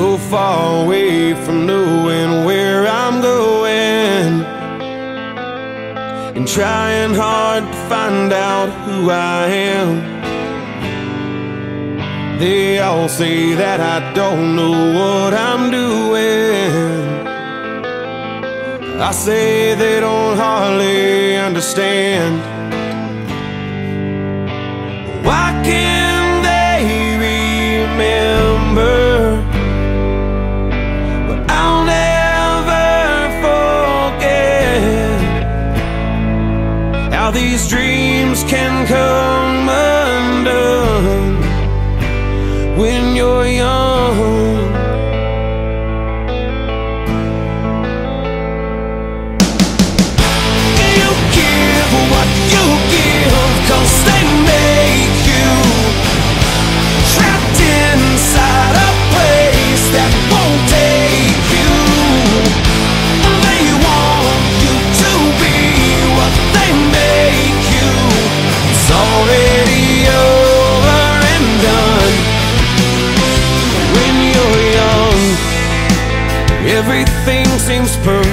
so far away from knowing where I'm going, and trying hard to find out who I am. They all say that I don't know what I'm doing. I say they don't hardly understand. Why can't they remember? How these dreams can come undone when you're young. You give what you give, 'cause they make you trapped inside a place that won't take you. They want you to be what they make. Already over and done when you're young. Everything seems perfect.